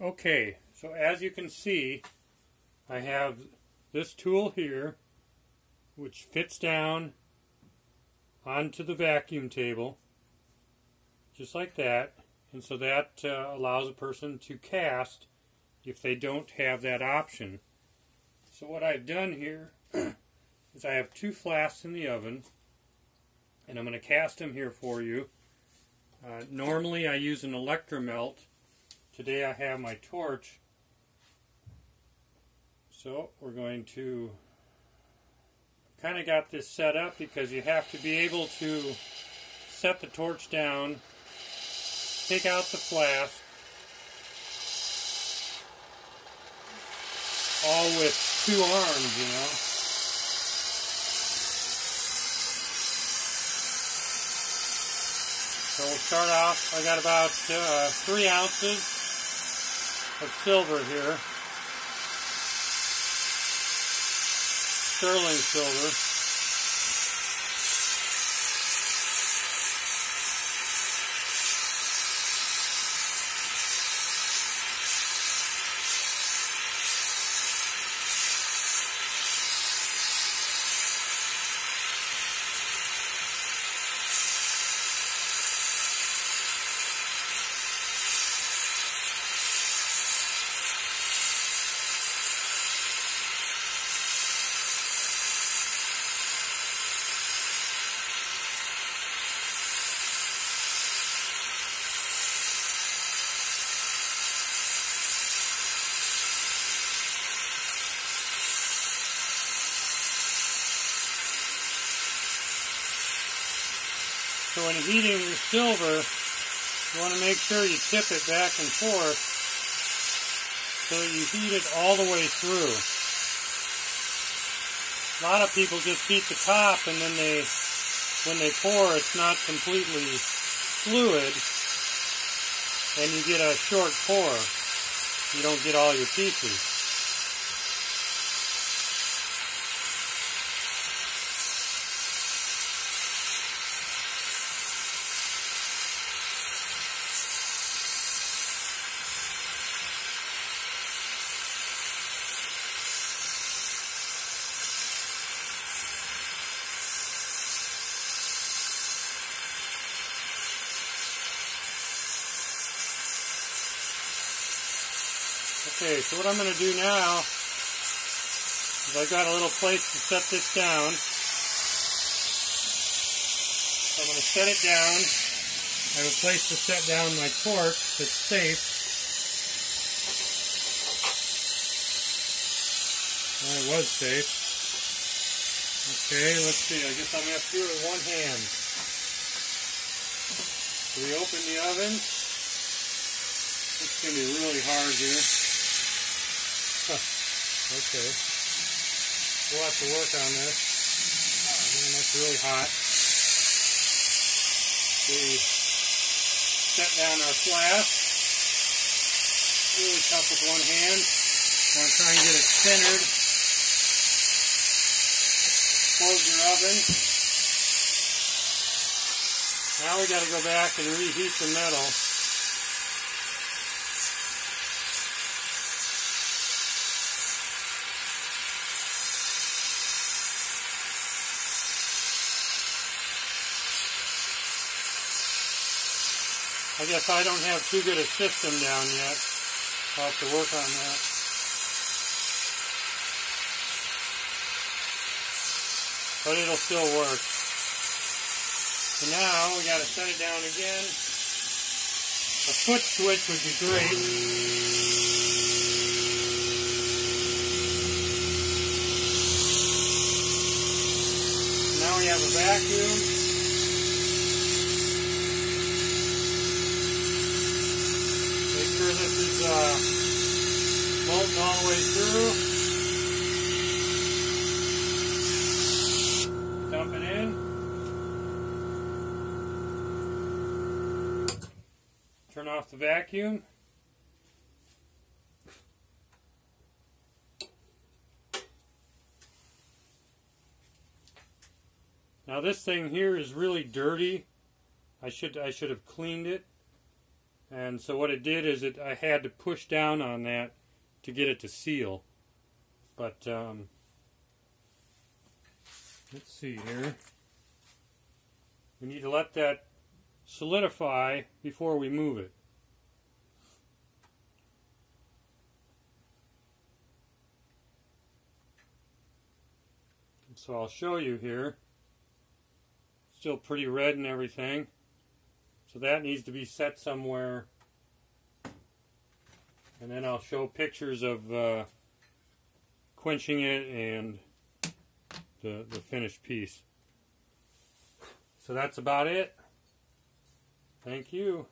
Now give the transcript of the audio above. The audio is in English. Okay, so as you can see, I have this tool here, which fits down onto the vacuum table, just like that, and so that allows a person to cast if they don't have that option. So what I've done here is I have two flasks in the oven, and I'm going to cast them here for you. Normally I use an Electra Melt. Today I have my torch, so we're going to kind of got this set up because you have to be able to set the torch down, take out the flask, all with two arms, you know. So we'll start off, I got about 3 ounces of silver here. Sterling silver. So when heating your silver, you want to make sure you tip it back and forth so that you heat it all the way through. A lot of people just heat the top, and then when they pour, it's not completely fluid, and you get a short pour. You don't get all your pieces. Okay, so what I'm going to do now is I've got a little place to set this down. So I'm going to set it down. I have a place to set down my torch that's safe. Well, it was safe. Okay, let's see. I guess I'm going to have to do it with one hand. So we open the oven. It's going to be really hard here. Okay. We'll have to work on this. Oh man, that's really hot. We set down our flask. Really tough with one hand. Want to try and get it centered. Close your oven. Now we got to go back and reheat the metal. I guess I don't have too good a system down yet. I'll have to work on that. But it'll still work. So now we got to set it down again. A foot switch would be great. Now we have a vacuum. This is molten all the way through. Dump it in. Turn off the vacuum. Now this thing here is really dirty. I should have cleaned it. And so what it did is I had to push down on that to get it to seal. But let's see here. We need to let that solidify before we move it. So I'll show you here. Still pretty red and everything. So that needs to be set somewhere. And then I'll show pictures of quenching it and the finished piece. So that's about it. Thank you.